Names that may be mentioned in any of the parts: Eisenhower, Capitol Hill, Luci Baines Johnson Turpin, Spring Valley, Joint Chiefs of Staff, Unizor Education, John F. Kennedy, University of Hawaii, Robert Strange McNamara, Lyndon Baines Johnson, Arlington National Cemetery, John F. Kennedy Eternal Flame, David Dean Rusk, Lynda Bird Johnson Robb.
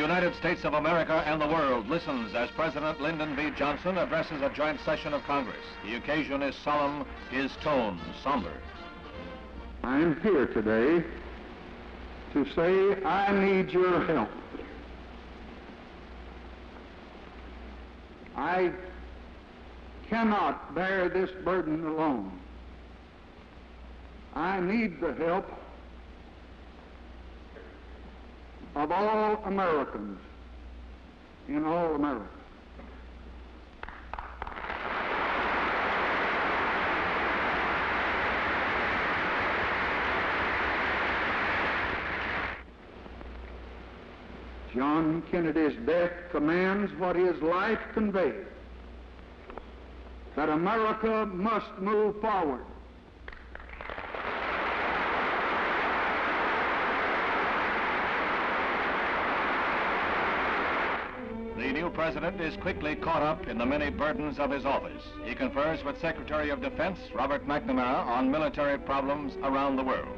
United States of America and the world listens as President Lyndon B. Johnson addresses a joint session of Congress. The occasion is solemn, his tone somber. I am here today to say I need your help. I cannot bear this burden alone. I need the help of all Americans in all America. John Kennedy's death commands what his life conveyed, that America must move forward. The President is quickly caught up in the many burdens of his office. He confers with Secretary of Defense Robert McNamara on military problems around the world,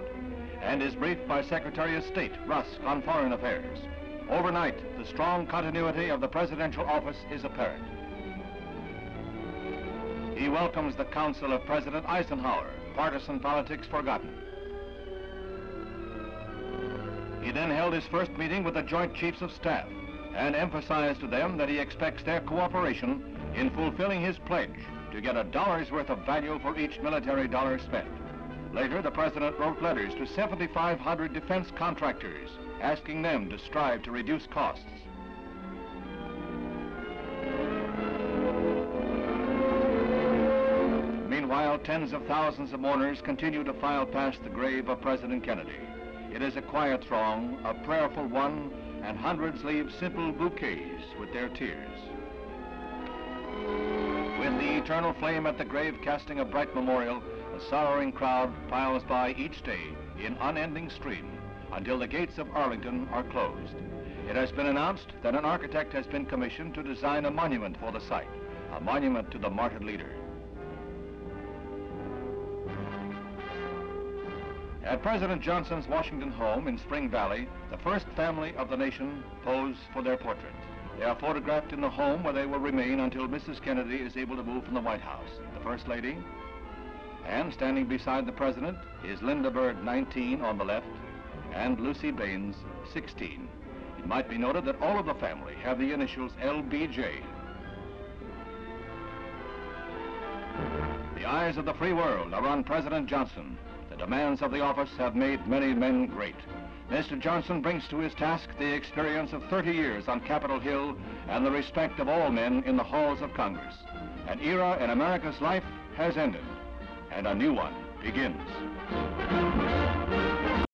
and is briefed by Secretary of State Rusk on foreign affairs. Overnight, the strong continuity of the presidential office is apparent. He welcomes the counsel of President Eisenhower, partisan politics forgotten. He then held his first meeting with the Joint Chiefs of Staff, and emphasized to them that he expects their cooperation in fulfilling his pledge to get a dollar's worth of value for each military dollar spent. Later, the President wrote letters to 7,500 defense contractors, asking them to strive to reduce costs. Meanwhile, tens of thousands of mourners continue to file past the grave of President Kennedy. It is a quiet throng, a prayerful one, and hundreds leave simple bouquets with their tears. With the eternal flame at the grave casting a bright memorial, a sorrowing crowd piles by each day in unending stream until the gates of Arlington are closed. It has been announced that an architect has been commissioned to design a monument for the site, a monument to the martyred leader. At President Johnson's Washington home in Spring Valley, the first family of the nation pose for their portrait. They are photographed in the home where they will remain until Mrs. Kennedy is able to move from the White House, the First Lady. And standing beside the President is Lynda Bird, 19, on the left, and Luci Baines, 16. It might be noted that all of the family have the initials LBJ. The eyes of the free world are on President Johnson. The demands of the office have made many men great. Mr. Johnson brings to his task the experience of 30 years on Capitol Hill and the respect of all men in the halls of Congress. An era in America's life has ended, and a new one begins.